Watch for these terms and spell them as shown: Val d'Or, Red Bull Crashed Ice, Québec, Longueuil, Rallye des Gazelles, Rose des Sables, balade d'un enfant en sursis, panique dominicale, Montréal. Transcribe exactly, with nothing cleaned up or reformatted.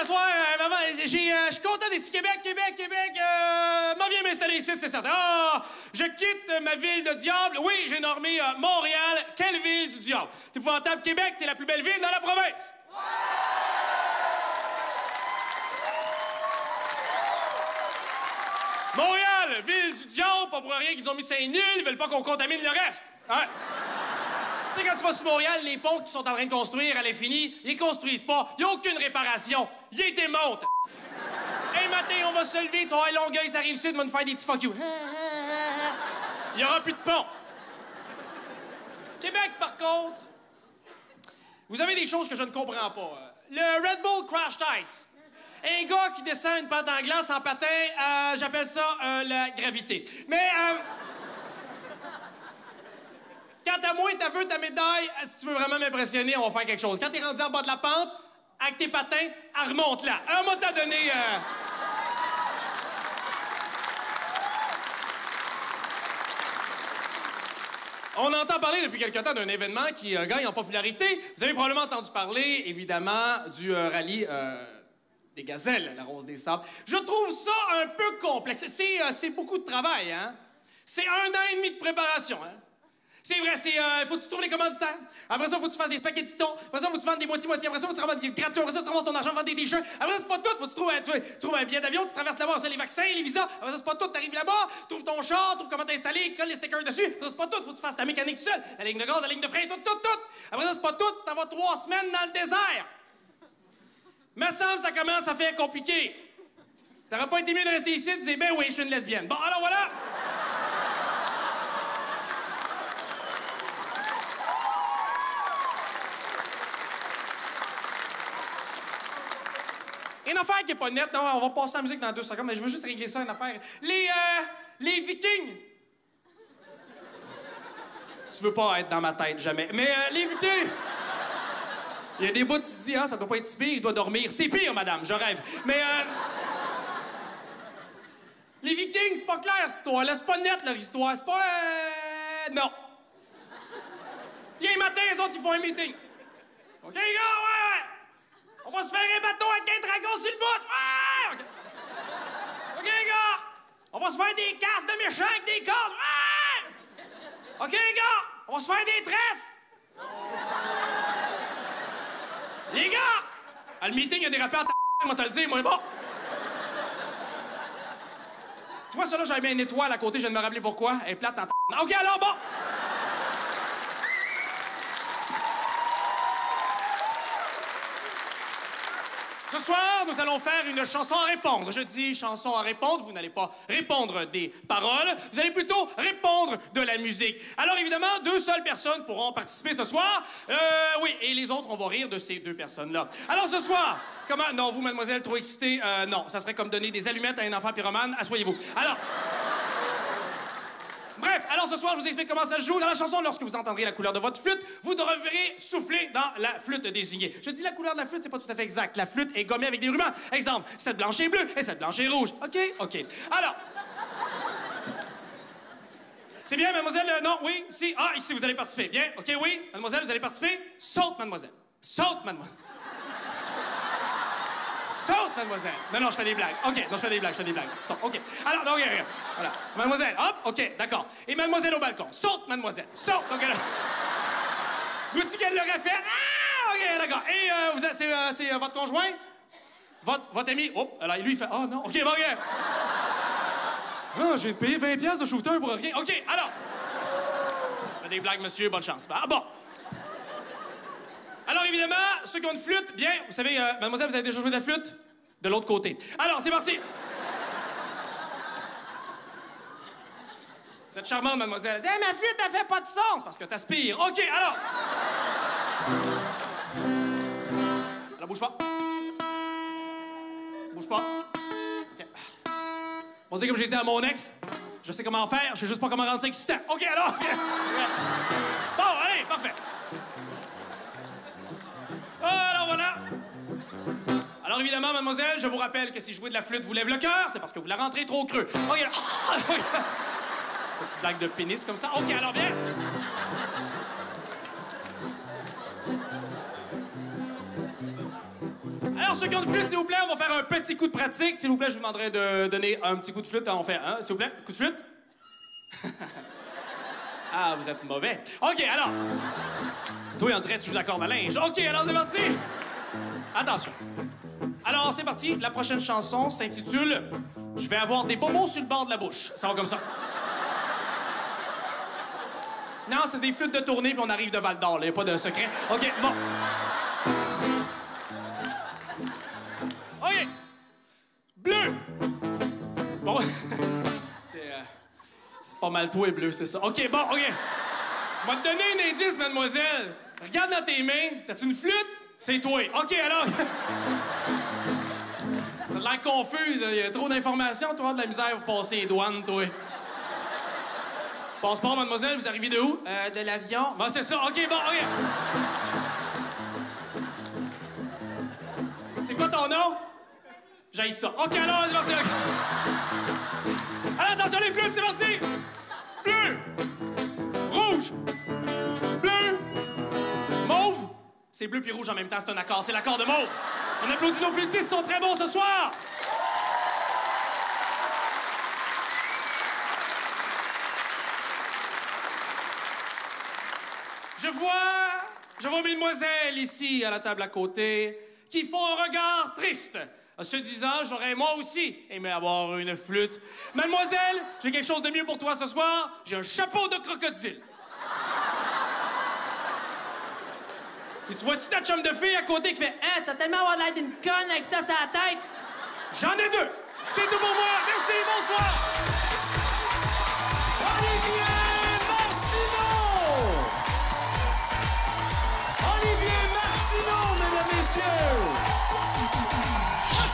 à soir, euh, maman, j'ai, euh, je suis content d'ici Québec, Québec, Québec. Euh, m'en viens m'installer ici, c'est certain. Ah, je quitte ma ville de diable. Oui, j'ai normé euh, Montréal. Quelle ville du diable? T'es épouvantable, Québec, t'es la plus belle ville dans la province. Montréal, ville du diable, pas pour rien qu'ils ont mis Saint-Nil, ils veulent pas qu'on contamine le reste. Hein? Tu sais, quand tu vas sur Montréal, les ponts qui sont en train de construire à l'infini, ils construisent pas. Ils n'ont aucune réparation. Ils démontent. Hey, matin, on va se lever. Tu vas aller Longueuil, ça arrive sud, on va nous faire des petits fuck you. Il n'y aura plus de pont. Québec, par contre, vous avez des choses que je ne comprends pas. Le Red Bull Crashed Ice. Un gars qui descend une pente en glace en patin, euh, j'appelle ça euh, la gravité. Mais... Euh, Quand t'as moins, t'as vu ta médaille, si tu veux vraiment m'impressionner, on va faire quelque chose. Quand t'es rendu en bas de la pente, avec tes patins, elle remonte là. Un mot t'a donné... Euh... On entend parler depuis quelque temps d'un événement qui euh, gagne en popularité. Vous avez probablement entendu parler, évidemment, du euh, rallye... Euh... des Gazelles, la Rose des Sables. Je trouve ça un peu complexe. C'est euh, beaucoup de travail, hein? C'est un an et demi de préparation, hein? C'est vrai, c'est... Euh, faut que tu trouves les commanditaires. Après ça, faut que tu fasses des spaghettitons. Après ça, faut que tu vendes des moitiés-moitiés. Après ça, faut que tu revendes des gratuits. Après ça, tu ramasses ton argent, vendre des t-shirts. Après ça, c'est pas tout. Faut que tu trouves, tu, tu trouves un billet d'avion, tu traverses là-bas, les vaccins, les visas. Après ça, c'est pas tout. T'arrives là-bas, trouves ton char, trouves comment t'installer, colle les stickers dessus. Après ça, c'est pas tout. Faut que tu fasses la mécanique tout seul. La ligne de gaz, la ligne de frein, tout, tout, tout. Après ça, c'est pas tout. Tu t'en vas trois semaines dans le désert. Me semble ça commence à faire compliqué. T'aurais pas été mieux de rester ici et de dire, ben oui, je suis une lesbienne. Bon, alors voilà! Une affaire qui est pas nette, non, on va passer à la musique dans deux secondes, mais je veux juste régler ça, une affaire. Les, euh, les Vikings! Tu veux pas être dans ma tête, jamais. Mais euh, les Vikings! Il y a des bouts, tu te dis, ah, ça doit pas être si pire, il doit dormir. C'est pire, madame, je rêve. Mais, euh... les Vikings, c'est pas clair, cette histoire-là. C'est pas net, leur histoire. C'est pas, euh... non. Les matins, les autres, ils font un meeting. OK, gars, ouais! On va se faire un bateau avec un dragon sur le bout! Ouais! OK, okay gars! On va se faire des casses de méchants avec des cordes! Ouais! OK, gars! On va se faire des tresses! Les gars! À le meeting, il y a des rappeurs à ta moi te le dis, moi, bon! Tu vois, ça là, j'avais mis une étoile à côté, je viens de me rappeler pourquoi. Elle est plate en ta... OK, alors, bon! Ce soir, nous allons faire une chanson à répondre. Je dis chanson à répondre, vous n'allez pas répondre des paroles, vous allez plutôt répondre de la musique. Alors évidemment, deux seules personnes pourront participer ce soir. Euh, oui, et les autres, on va rire de ces deux personnes-là. Alors ce soir, comment... Non, vous, mademoiselle, trop excitée, euh, non. Ça serait comme donner des allumettes à un enfant pyromane. Asseyez-vous. Alors... Bref, alors ce soir, je vous explique comment ça se joue dans la chanson. Lorsque vous entendrez la couleur de votre flûte, vous devrez souffler dans la flûte désignée. Je dis la couleur de la flûte, c'est pas tout à fait exact. La flûte est gommée avec des rubans. Exemple, cette blanche est bleue et cette blanche est rouge. OK? OK. Alors... C'est bien, mademoiselle? Euh, non, oui, si. Ah, ici, vous allez participer. Bien, OK, oui. Mademoiselle, vous allez participer. Saute, mademoiselle. Saute, mademoiselle. Saute, mademoiselle. Non, non, je fais des blagues. OK, non, je fais des blagues, je fais des blagues. Saute, OK. Alors, donc, regarde, regarde. Voilà. Mademoiselle, hop, OK, d'accord. Et mademoiselle au balcon. Saute, mademoiselle. Saute, OK, là. Vous-tu qu'elle l'aurait fait? Ah, OK, d'accord. Et euh, vous, c'est euh, c'est euh, votre conjoint? Votre, votre ami? Hop, oh, alors, lui, il fait, oh non, OK, bon, regarde. Ah, j'ai payé vingt piastres de shooter pour rien. OK, alors. Fais des blagues, monsieur, bonne chance. Ah, bon. Alors, évidemment, ceux qui ont une flûte, bien, vous savez, euh, mademoiselle, vous avez déjà joué de la flûte? De l'autre côté. Alors, c'est parti! Vous êtes charmante, mademoiselle. Hey, ma flûte, elle fait pas de sens! Parce que t'aspires. OK, alors! Alors, bouge pas. Bouge pas. OK. On dit comme j'ai dit à mon ex, je sais comment faire, je sais juste pas comment rendre ça excitant. OK, alors! Okay. Bon, allez, parfait. Alors voilà! Alors évidemment, mademoiselle, je vous rappelle que si jouer de la flûte vous lève le cœur, c'est parce que vous la rentrez trop creux. OK, là. Petite blague de pénis comme ça. OK, alors bien! Alors, ceux qui ont une flûte, s'il vous plaît, on va faire un petit coup de pratique. S'il vous plaît, je vous demanderai de donner un petit coup de flûte. On fait un, s'il vous plaît, coup de flûte. Ah, vous êtes mauvais. OK, alors... Toi, on dirait que tu joues la corde à linge. OK, alors c'est parti! Attention. Alors, c'est parti. La prochaine chanson s'intitule « Je vais avoir des bobos sur le bord de la bouche ». Ça va comme ça. Non, c'est des flûtes de tournée, puis on arrive de Val d'Or. Il n'y a pas de secret. OK, bon. OK. Bleu. Bon. C'est... Euh... C'est pas mal toi et bleu, c'est ça. OK, bon, OK. Je vais te donner un indice, mademoiselle. Regarde dans tes mains. T'as-tu une flûte? C'est toi. OK, alors... T'as de l'air confuse. Il y a trop d'informations. Toi, de la misère pour passer les douanes, toi. Passeport, mademoiselle, vous arrivez de où? Euh, de l'avion. Bon, c'est ça. OK, bon, OK. C'est quoi ton nom? J'haïs ça. OK, alors, c'est parti. Okay. Alors, attention les flûtes, c'est parti! Bleu! Rouge! Bleu! Mauve! C'est bleu puis rouge en même temps, c'est un accord. C'est l'accord de mauve. On applaudit nos flûtistes, ils sont très bons ce soir! Je vois... Je vois mesdemoiselles ici, à la table à côté, qui font un regard triste. En se disant, j'aurais moi aussi aimé avoir une flûte. Mademoiselle, j'ai quelque chose de mieux pour toi ce soir. J'ai un chapeau de crocodile. Et tu vois-tu ta chum de fille à côté qui fait « Hein, t'as tellement avoir l'air d'une conne avec ça sur la tête! » J'en ai deux! C'est tout pour moi! Merci, bonsoir!